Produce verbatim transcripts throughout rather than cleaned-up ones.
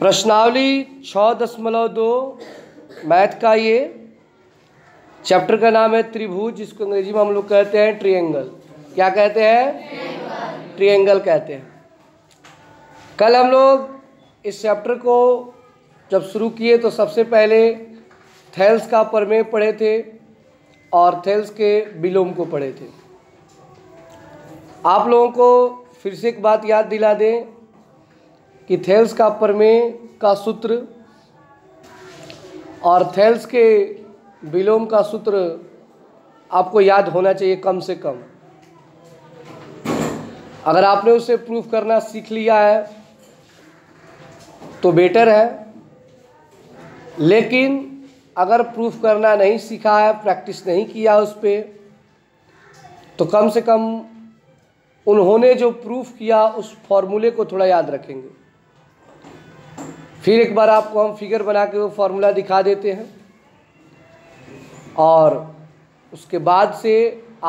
प्रश्नावली छः दशमलव दो मैथ का ये चैप्टर का नाम है त्रिभुज, जिसको अंग्रेजी में हम लोग कहते हैं ट्रायंगल। क्या कहते हैं? ट्रायंगल कहते हैं। कल हम लोग इस चैप्टर को जब शुरू किए तो सबसे पहले थेल्स का प्रमेय पढ़े थे और थेल्स के विलोम को पढ़े थे। आप लोगों को फिर से एक बात याद दिला दें कि थेल्स का प्रमेय का सूत्र और थेल्स के विलोम का सूत्र आपको याद होना चाहिए कम से कम। अगर आपने उसे प्रूफ करना सीख लिया है तो बेटर है, लेकिन अगर प्रूफ करना नहीं सीखा है, प्रैक्टिस नहीं किया उस पर, तो कम से कम उन्होंने जो प्रूफ किया उस फॉर्मूले को थोड़ा याद रखेंगे। फिर एक बार आपको हम फिगर बना के वो फॉर्मूला दिखा देते हैं और उसके बाद से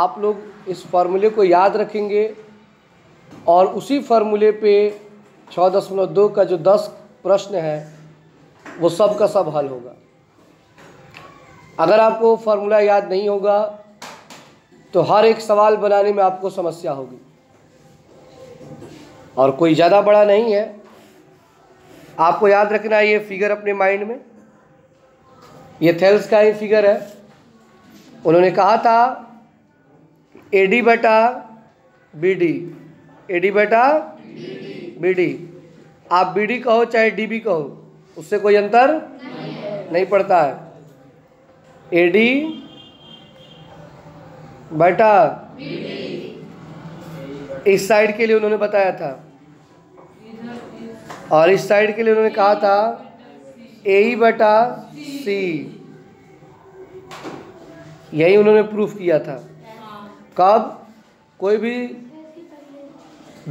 आप लोग इस फॉर्मूले को याद रखेंगे और उसी फार्मूले पे छः दशमलव दो का जो दस प्रश्न है वो सब का सब हल होगा। अगर आपको फार्मूला याद नहीं होगा तो हर एक सवाल बनाने में आपको समस्या होगी और कोई ज़्यादा बड़ा नहीं है। आपको याद रखना है ये फिगर अपने माइंड में, ये थेल्स का ही फिगर है। उन्होंने कहा था ए डी बटा बी डी, ए डी बटा बी डी, आप बी डी कहो चाहे डी बी कहो, उससे कोई अंतर नहीं, नहीं पड़ता है। ए डी बटा इस साइड के लिए उन्होंने बताया था और इस साइड के लिए उन्होंने कहा था ए ई बटा सी, यही उन्होंने प्रूफ किया था। कब? कोई भी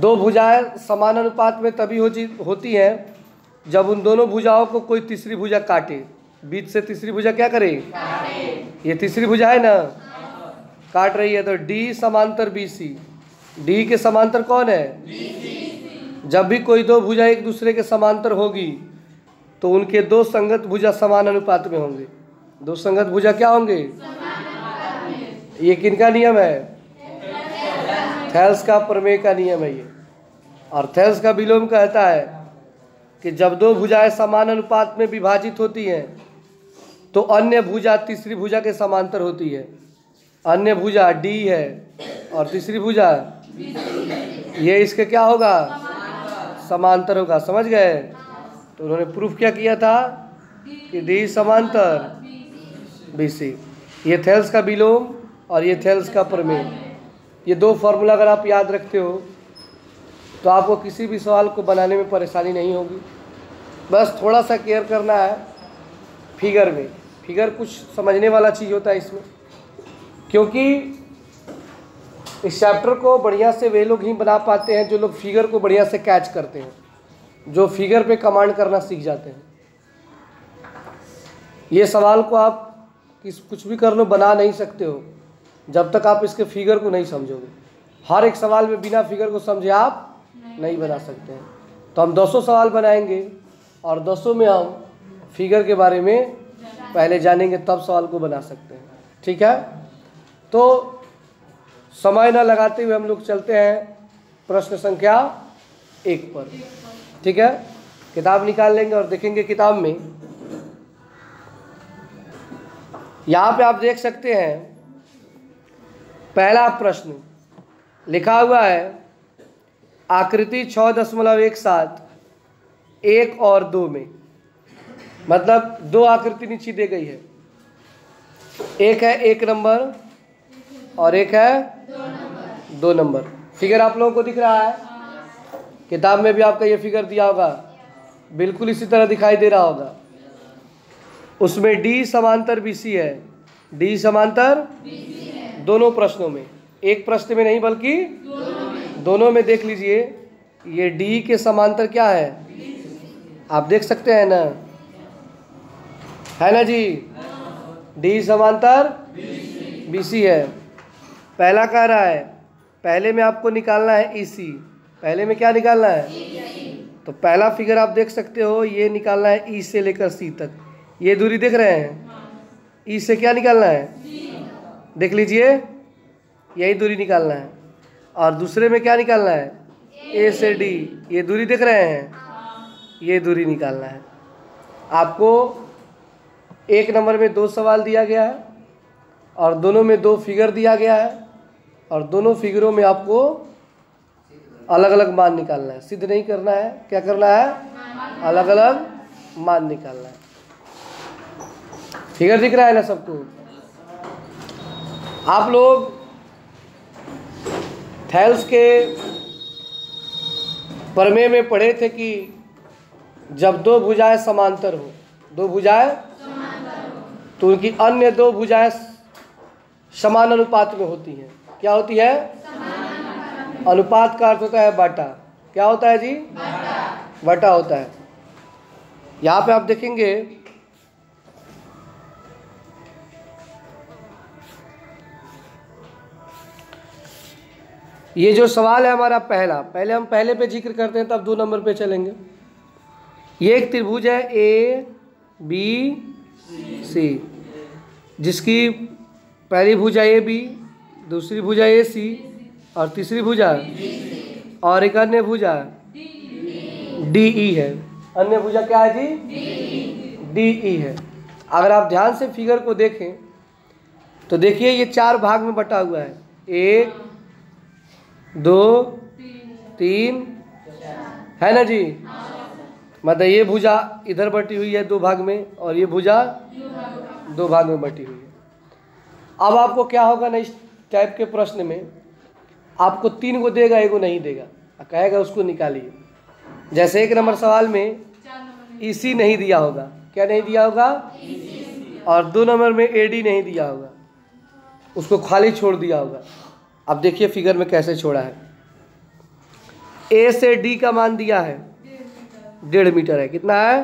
दो भुजाएं समान अनुपात में तभी होती हैं जब उन दोनों भुजाओं को कोई तीसरी भुजा काटे, बीच से तीसरी भुजा क्या करे, ये तीसरी भुजा है ना, काट रही है। तो डी समांतर बी सी, डी के समांतर कौन है? B C. जब भी कोई दो भुजा एक दूसरे के समांतर होगी तो उनके दो संगत भुजा समान अनुपात में होंगे। दो संगत भुजा क्या होंगे? ये किनका नियम है? थेल्स का प्रमेय का नियम है ये। और थेल्स का विलोम कहता है कि जब दो भुजाएं समान अनुपात में विभाजित होती हैं तो अन्य भुजा तीसरी भुजा के समांतर होती है। अन्य भुजा डी है और तीसरी भुजा ये इसके क्या होगा? समांतर होगा। समझ गए? तो उन्होंने प्रूफ क्या किया था कि डी समांतर बी सी। ये थेल्स का विलोम और ये थेल्स का प्रमेय, ये दो फार्मूला अगर आप याद रखते हो तो आपको किसी भी सवाल को बनाने में परेशानी नहीं होगी। बस थोड़ा सा केयर करना है फिगर में। फिगर कुछ समझने वाला चीज़ होता है इसमें, क्योंकि इस चैप्टर को बढ़िया से वे लोग ही बना पाते हैं जो लोग फिगर को बढ़िया से कैच करते हैं, जो फिगर पे कमांड करना सीख जाते हैं। ये सवाल को आप किस कुछ भी कर लो बना नहीं सकते हो जब तक आप इसके फिगर को नहीं समझोगे। हर एक सवाल में बिना फिगर को समझे आप नहीं बना सकते हैं। तो हम दो सौ सवाल बनाएंगे और दो सौ में हम फिगर के बारे में पहले जानेंगे तब सवाल को बना सकते हैं। ठीक है? तो समय न लगाते हुए हम लोग चलते हैं प्रश्न संख्या एक पर। ठीक है? किताब निकाल लेंगे और देखेंगे किताब में। यहाँ पे आप देख सकते हैं पहला प्रश्न लिखा हुआ है आकृति छः दशमलव एक सात एक और दो में, मतलब दो आकृति नीचे दी गई है। एक है एक नंबर और एक है दो नंबर। फिगर आप लोगों को दिख रहा है, किताब में भी आपका ये फिगर दिया होगा, बिल्कुल इसी तरह दिखाई दे रहा होगा। उसमें डी समांतर बी सी है, डी समांतर दोनों प्रश्नों में, एक प्रश्न में नहीं बल्कि दोनों में। देख लीजिए ये डी के समांतर क्या है, आप देख सकते हैं ना, है ना जी, डी समांतर बी सी है। पहला कह रहा है पहले में आपको निकालना है ई सी, पहले में क्या निकालना है? तो पहला फिगर आप देख सकते हो, ये निकालना है ई से लेकर सी तक, ये दूरी देख रहे हैं। ई से क्या निकालना है? देख लीजिए, यही दूरी निकालना है। और दूसरे में क्या निकालना है? ए से डी, ये दूरी देख रहे हैं, ये दूरी निकालना है। आपको एक नंबर में दो सवाल दिया गया है और दोनों में दो फिगर दिया गया है, और दोनों फिगरों में आपको अलग अलग मान निकालना है। सिद्ध नहीं करना है, क्या करना है? अलग अलग मान निकालना है। फिगर दिख रहा है ना सबको? आप लोग थैल्स के प्रमेय में पढ़े थे कि जब दो भुजाएं समांतर हो, दो भुजाएं तो उनकी अन्य दो भुजाएं समान अनुपात में होती हैं। क्या होती है? अनुपात का अर्थ होता है बाटा। क्या होता है जी? बाटा, बाटा होता है। यहाँ पे आप देखेंगे ये जो सवाल है हमारा पहला, पहले हम पहले पे जिक्र करते हैं तब दो नंबर पे चलेंगे। ये एक त्रिभुज है ए बी सी, जिसकी पहली भुजा ए बी, दूसरी भुजा ए सी और तीसरी भुजा और एक अन्य भुजा डी ई है। अन्य भुजा क्या है जी? डी ई है। अगर आप ध्यान से फिगर को देखें तो देखिए ये चार भाग में बटा हुआ है, एक दो तीन, है ना जी? मतलब ये भुजा इधर बटी हुई है दो भाग में, और ये भुजा दो भाग में बटी हुई है। अब आपको क्या होगा ना, इस टाइप के प्रश्न में आपको तीन को देगा, एक को नहीं देगा, कहेगा उसको निकालिए। जैसे एक नंबर सवाल में ईसी नहीं दिया होगा, क्या नहीं दिया होगा? और दो नंबर में एडी नहीं दिया होगा, उसको खाली छोड़ दिया होगा। अब देखिए फिगर में कैसे छोड़ा है। ए से डी का मान दिया है डेढ़ मीटर है। कितना है?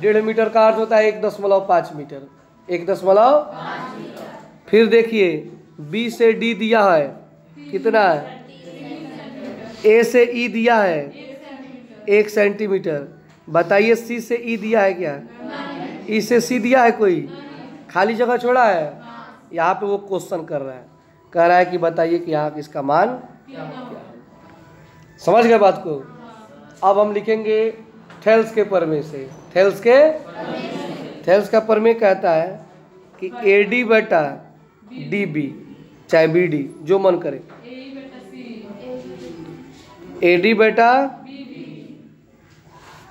डेढ़ मीटर का अर्थ होता है एक दशमलव पाँच मीटर, एक दशमलव। फिर देखिए बी से डी दिया है, कितना है? ए से ई दिया है एक सेंटीमीटर। बताइए सी से ई दिया है क्या? ई से सी दिया है कोई? खाली जगह छोड़ा है। यहाँ पे वो क्वेश्चन कर रहा है, कह रहा है कि बताइए कि यहाँ इसका मान क्या है। समझ गए बात को? अब हम लिखेंगे थेल्स के प्रमेय से। थेल्स के थेल्स का प्रमेय कहता है कि ए डी बटा डी बी, चाहे बी डी, जो मन करे। ए डी बटा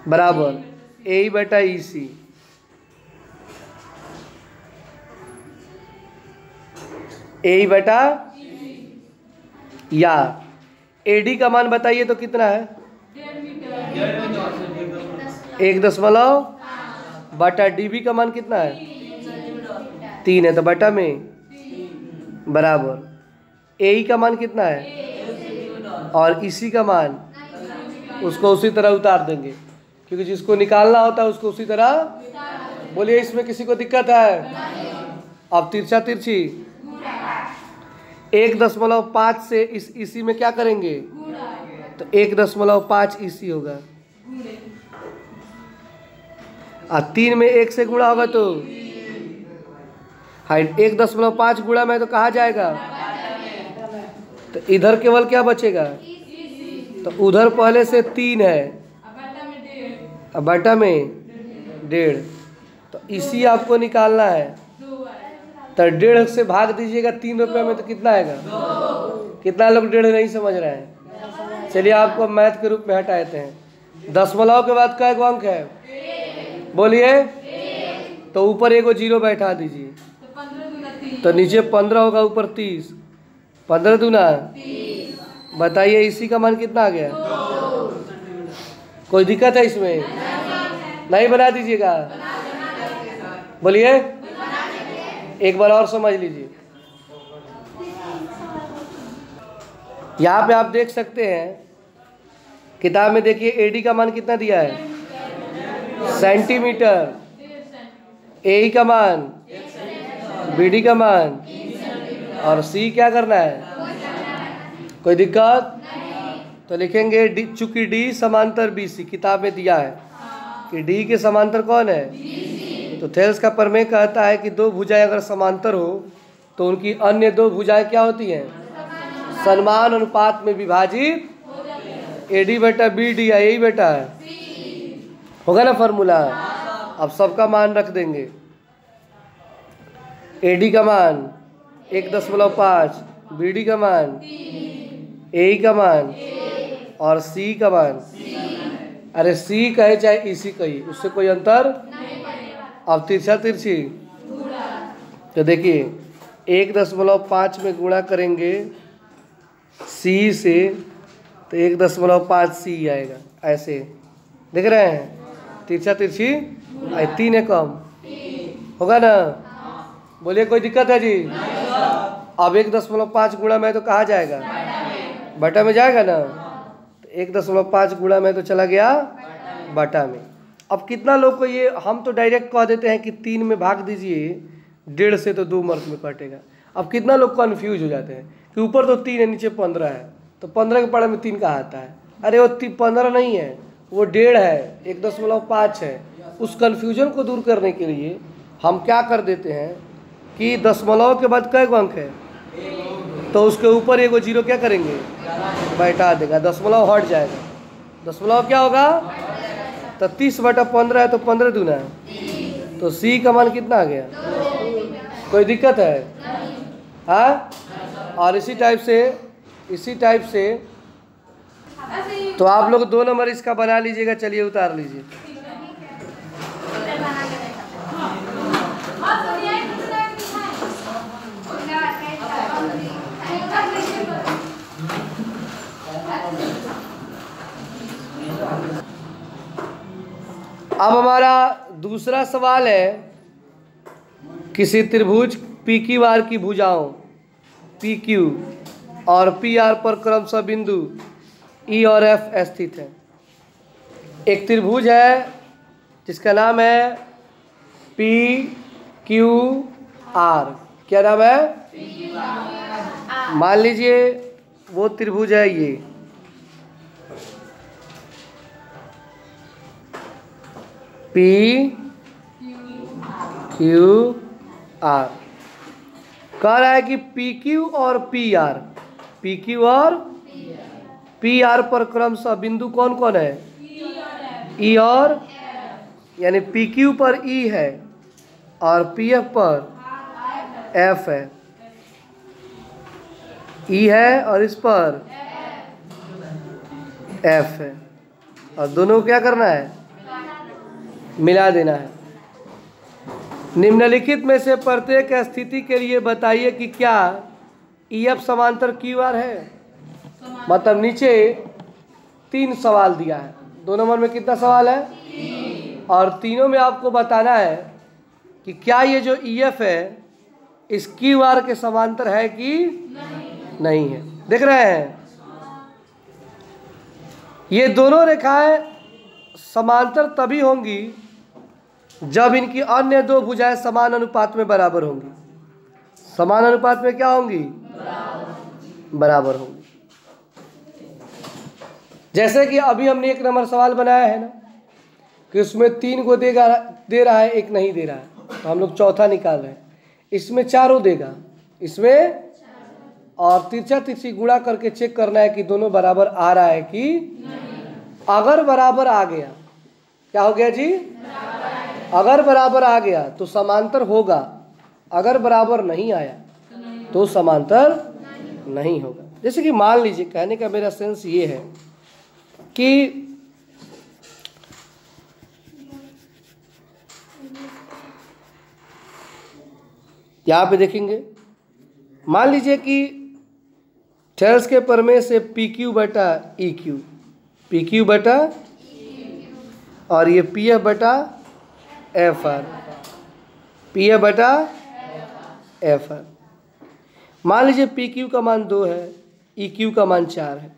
बराबर ए बटा ई सी। ए बटा या ए डी का मान बताइए तो कितना है? एक दशमलव बटा डीबी का मान कितना है? तीन है, तो बटा में बराबर ए का मान कितना है और इसी का मान, उसको उसी तरह उतार देंगे, क्योंकि जिसको निकालना होता है उसको उसी तरह। बोलिए इसमें किसी को दिक्कत है? अब तिरछा तिरछी, एक दशमलव पाँच से इस इसी में क्या करेंगे? तो एक दशमलव पाँच इसी होगा। और तीन में एक से गुणा होगा तो हाइट, एक दशमलव पाँच गुणा में तो कहा जाएगा, तो इधर केवल क्या बचेगा? तो उधर पहले से तीन है और बटा में डेढ़, तो इसी आपको निकालना है। तो डेढ़ से भाग दीजिएगा तीन रुपये में तो कितना आएगा? कितना लोग डेढ़ नहीं समझ रहे हैं? चलिए आपको मैथ के रूप में हटा देते हैं। दशमलव के बाद का एक अंक है, बोलिए, तो ऊपर एक जीरो बैठा दीजिए, तो नीचे पंद्रह होगा, ऊपर तीस, पंद्रह दूना। बताइए इसी का मान कितना आ गया? कोई दिक्कत है इसमें? नहीं बना दीजिएगा, बोलिए, एक बार और समझ लीजिए। यहाँ पे आप देख सकते हैं किताब में, देखिए एडी का मान कितना दिया है? सेंटीमीटर। ए का मान, बी डी का मान, और सी क्या करना है? कोई दिक्कत? तो लिखेंगे डी, चूंकि डी समांतर बीसी, किताब में दिया है कि डी के समांतर कौन है बीसी। तो थेल्स का प्रमेय कहता है कि दो भुजाएं अगर समांतर हो तो उनकी अन्य दो भुजाएं क्या होती हैं, समान अनुपात में विभाजित, ए डी बेटा बी डी, यही बेटा है, होगा ना फॉर्मूला। अब सबका मान रख देंगे, ए डी का मान एक दशमलव पाँच, बी डी का मान ए का मान और सी का मान, अरे सी कहे चाहे ई सी कही उससे कोई अंतर। अब तिरछा तिरछी, तो देखिए एक दशमलव पाँच में गुणा करेंगे सी से तो एक दशमलव पाँच सी आएगा, ऐसे देख रहे हैं तिरछा तिरछी, तीन है कम, होगा ना, बोलिए कोई दिक्कत है जी। अब एक दशमलव पाँच गुणा में तो कहाँ जाएगा, बटा में जाएगा ना, तो एक दशमलव पाँच गुणा में तो चला गया बटा में। अब कितना लोग को ये, हम तो डायरेक्ट कह देते हैं कि तीन में भाग दीजिए डेढ़ से तो दो मर्क में कटेगा। अब कितना लोग कन्फ्यूज हो जाते हैं कि ऊपर तो तीन है नीचे पंद्रह है, तो पंद्रह के पड़ा में तीन कहाँ आता है, अरे वो पंद्रह नहीं है वो डेढ़ है, एक दशमलव पाँच है। उस कन्फ्यूजन को दूर करने के लिए हम क्या कर देते हैं कि दशमलव के बाद कई अंक है तो उसके ऊपर एगो जीरो क्या करेंगे, बैठा देगा, दशमलव हट जाएगा, दशमलव क्या होगा तो तीस बटा पंद्रह है तो पंद्रह दूना है, तो सी का मान कितना आ गया, कोई दिक्कत है हाँ। और इसी टाइप से इसी टाइप से तो आप लोग दो नंबर इसका बना लीजिएगा, चलिए उतार लीजिए। अब हमारा दूसरा सवाल है, किसी त्रिभुज पी क्यू आर की भुजाओं पी क्यू और पी आर पर क्रमशः बिंदु ई और एफ स्थित है। एक त्रिभुज है जिसका नाम है पी क्यू आर, क्या नाम है, मान लीजिए वो त्रिभुज है ये, पी क्यू आर, कह रहा है कि पी क्यू और पी आर, पी क्यू और पी आर पर क्रमशः बिंदु कौन कौन है, ई और, यानी पी क्यू पर ई है और पी एफ पर एफ है, ई है और इस पर एफ है, और दोनों क्या करना है, मिला देना है। निम्नलिखित में से प्रत्येक स्थिति के लिए बताइए कि क्या ई एफ समांतर क्यू आर है, मतलब नीचे तीन सवाल दिया है, दो नंबर में कितना सवाल है तीन। और तीनों में आपको बताना है कि क्या ये जो ई एफ है इस क्यू आर के समांतर है कि नहीं, नहीं है। देख रहे हैं ये दोनों रेखाएं समांतर तभी होंगी जब इनकी अन्य दो भुजाएं समान अनुपात में बराबर होंगी, समान अनुपात में क्या होंगी, बराबर, बराबर होंगी। जैसे कि अभी हमने एक नंबर सवाल बनाया है ना कि उसमें तीन को देगा दे रहा है, एक नहीं दे रहा है, तो हम लोग चौथा निकाल रहे हैं, इसमें चारों देगा इसमें, और तिरछा तिरछी गुणा करके चेक करना है कि दोनों बराबर आ रहा है कि नहीं। अगर बराबर आ गया, क्या हो गया जी, अगर बराबर आ गया तो समांतर होगा, अगर बराबर नहीं आया तो समांतर नहीं होगा। जैसे कि मान लीजिए, कहने का मेरा सेंस ये है कि यहाँ पे देखेंगे, मान लीजिए कि थेल्स के प्रमेय से पी क्यू बटा ई क्यू, पी क्यू बटा और ये पी एफ बटा एफ आर, पी ए बटा एफ आर। मान लीजिए पी क्यू का मान दो है, ई क्यू का मान चार है,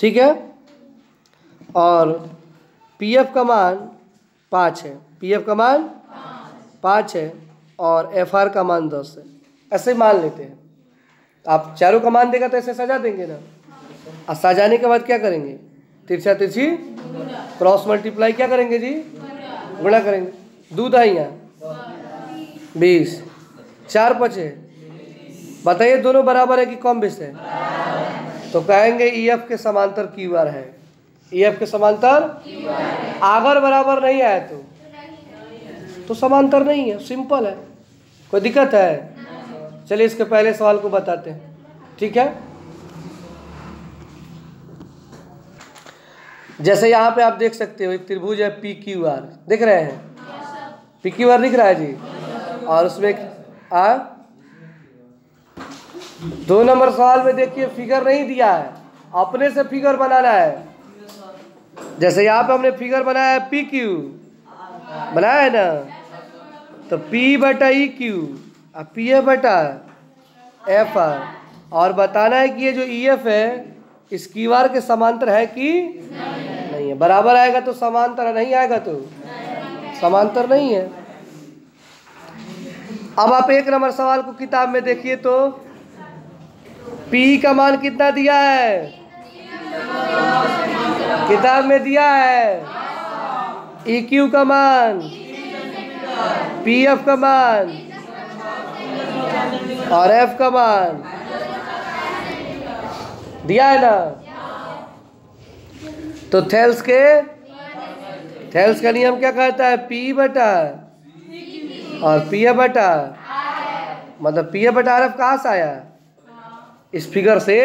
ठीक है, और पी एफ का मान पाँच है, पी एफ का मान पाँच है और एफ आर का मान दस है, ऐसे मान लेते हैं। आप चारों का मान देगा तो ऐसे सजा देंगे ना, आसा जाने के बाद क्या करेंगे, तिरछा तिरछी क्रॉस मल्टीप्लाई क्या करेंगे जी, गुणा करेंगे। दूध आई यहाँ बीस, चार पचे, बताइए दोनों बराबर है कि कम बेस है, तो कहेंगे ई एफ के समांतर क्यू आर है। ई एफ के समांतर अगर बराबर नहीं आया तो तो समांतर नहीं है, सिंपल है, कोई दिक्कत है। चलिए इसके पहले सवाल को बताते हैं, ठीक है। जैसे यहाँ पे आप देख सकते हो एक त्रिभुज है पी क्यू आर, देख रहे हैं पी क्यू आर दिख रहा है जी, और उसमें आ दो नंबर सवाल में देखिए फिगर नहीं दिया है, अपने से फिगर बनाना है। जैसे यहाँ पे हमने फिगर बनाया है पी क्यू बनाया है ना, तो पी बटा ई क्यू और पी ए बटा एफ आर, और बताना है कि ये जो ई एफ है इस क्यू आर के समांतर है कि नहीं है। बराबर आएगा तो समांतर है, नहीं आएगा तो समांतर नहीं है। अब आप एक नंबर सवाल को किताब में देखिए तो पी का मान कितना दिया है, किताब में दिया है ई क्यू का मान, पी एफ का मान और एफ का मान दिया है ना, तो थेल्स के थेल्स का नियम क्या कहता है, पी बटा और पी ए बटा, मतलब पी ए बटा आर एफ कहाँ से आया, इस फिगर से।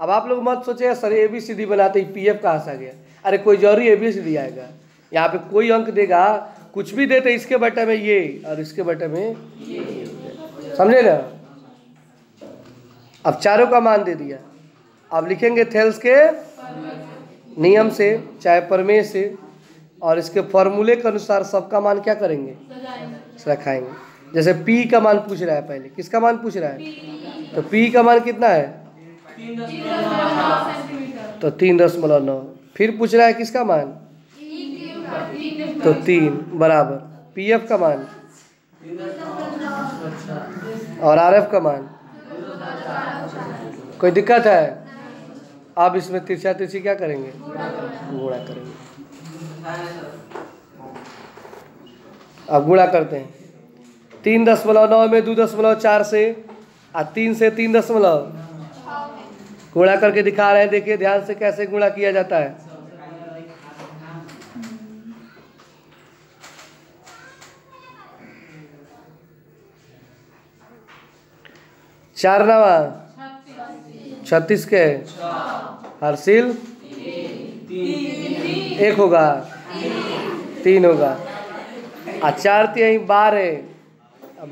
अब आप लोग मत सोचे sir A B C D बनाते ही पी एफ कहाँ से आ गया, अरे कोई जरूरी ए बी सी डी आएगा, यहाँ पे कोई अंक देगा, कुछ भी देते इसके बटे में ये और इसके बटे में, समझे ना। अब चारों का मान दे दिया, अब लिखेंगे थेल्स के नियम से चाहे प्रमेय से और इसके फॉर्मूले के अनुसार सबका मान क्या करेंगे, रखाएंगे। जैसे पी का मान पूछ रहा है, पहले किसका मान पूछ रहा है, तो पी का मान कितना है, तो तीन दशमलव नौ। फिर पूछ रहा है किसका मान, तो तीन बराबर पीएफ का मान और आरएफ का मान, कोई दिक्कत है। आप इसमें तिरछा तिरछी क्या करेंगे, गुणा करेंगे। अब गुणा करते हैं, तीन दशमलव नौ में दो दशमलव चार से और तीन से तीन दशमलव गुणा करके दिखा रहे हैं। देखिए ध्यान से कैसे गुणा किया जाता है। चार नवा छत्तीस के हरसिल एक होगा, तीन होगा, और चार तीन बारह,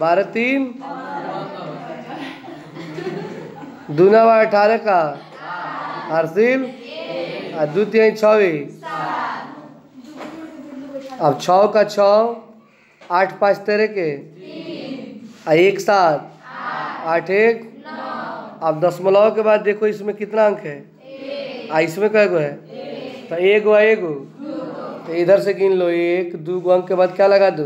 बारह तीन दूना व अठारह का हरसिल और दो तीन छवीस। अब छौ का छौ आठ, पाँच तेरह के और एक साथ आठ एक। अब दशमलव के बाद देखो इसमें कितना अंक है, आ इसमें कै गो है, तो एक व एगो, तो इधर से गिन लो, एक दो गो अंक के बाद क्या लगा दो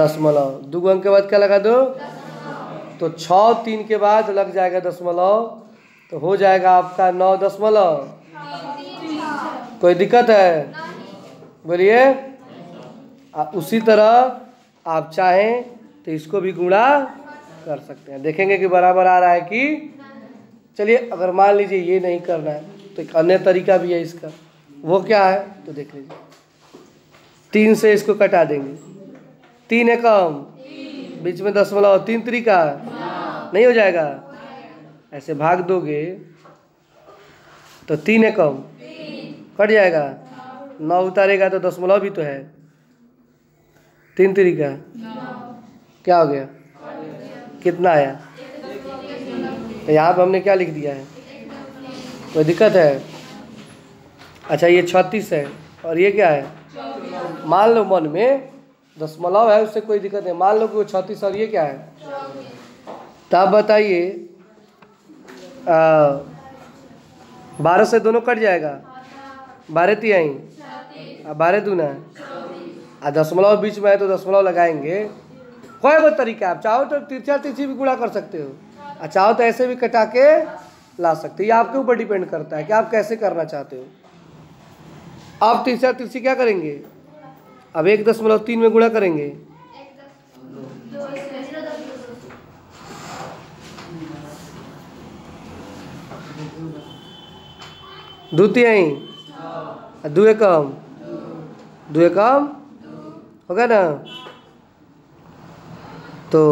दशमलव, दो गो अंक के बाद क्या लगा दो, तो छ तीन के बाद लग जाएगा दशमलव, तो हो जाएगा आपका नौ दशमलव। कोई दिक्कत है, बोलिए। उसी तरह आप चाहें तो इसको भी गुणा कर सकते हैं, देखेंगे कि बराबर आ रहा है कि। चलिए अगर मान लीजिए ये नहीं करना है तो एक अन्य तरीका भी है इसका, वो क्या है तो देख लीजिए। तीन से इसको कटा देंगे, तीन एकम बीच में दशमलव, तीन त्रिका नहीं हो जाएगा, ऐसे भाग दोगे तो तीन एकम कट जाएगा, नौ उतारेगा तो दशमलव भी तो है, तीन त्रिका क्या हो गया, कितना आया, तो यहाँ पे हमने क्या लिख दिया है, कोई दिक्कत है। अच्छा ये छत्तीस है और ये क्या है, मान लो मन में दशमलव है उससे कोई दिक्कत नहीं, मान लो कि वो छत्तीस और ये क्या है, तब बताइए बारह से दोनों कट जाएगा, बारह तिहाई और बारह दूना, और दशमलव बीच में है तो दशमलव लगाएंगे। कोई वो तरीका आप चाहो तो तिरछा तिरछी भी गुणा कर सकते हो और चाहो तो ऐसे भी कटा के ला सकते हो। ये आपके ऊपर डिपेंड करता है कि आप कैसे करना चाहते हो। आप तीसरा तिरछी क्या करेंगे, अब एक दशमलव तीन में गुणा करेंगे, द्वितीय दुए कम दुए कम हो गया ना, तो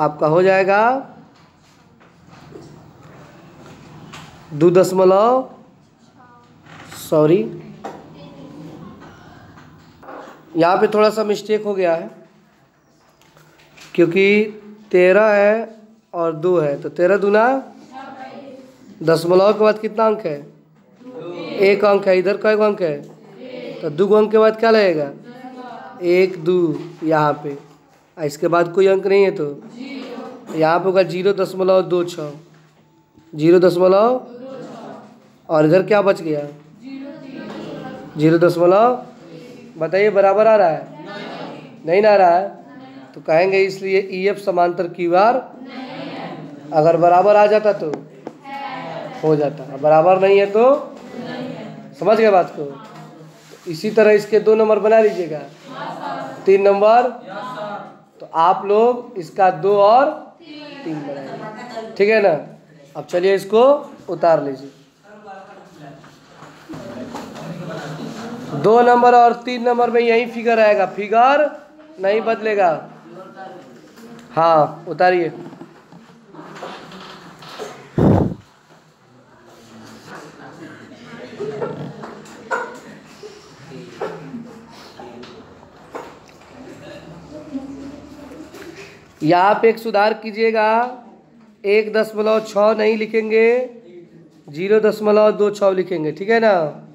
आपका हो जाएगा दो दशमलव सॉरी यहाँ पे थोड़ा सा मिस्टेक हो गया है क्योंकि तेरह है और दो है, तो तेरह दूना दशमलव के बाद कितना अंक है, एक अंक है, इधर कई अंक है, तो दो अंक के बाद क्या लगेगा एक दो यहाँ पे, इसके बाद कोई अंक नहीं है तो यहाँ पे होगा जीरो दशमलव दो छः, जीरो दशमलव और इधर क्या बच गया जीरो दशमलव, बताइए बराबर आ रहा है नहीं ना आ रहा है, तो कहेंगे इसलिए ई एफ समांतर क्यू आर, अगर बराबर आ जाता तो हो जाता, बराबर नहीं है तो समझ गए बात को। इसी तरह इसके दो नंबर बना लीजिएगा, तीन नंबर, तो आप लोग इसका दो और तीन बनाएंगे, ठीक है ना। अब चलिए इसको उतार लीजिए, दो नंबर और तीन नंबर में यही फिगर आएगा, फिगर नहीं बदलेगा। हाँ उतारिए, यहाँ पे एक सुधार कीजिएगा, एक दशमलव छः नहीं लिखेंगे, जीरो दशमलव दो छः लिखेंगे, ठीक है ना।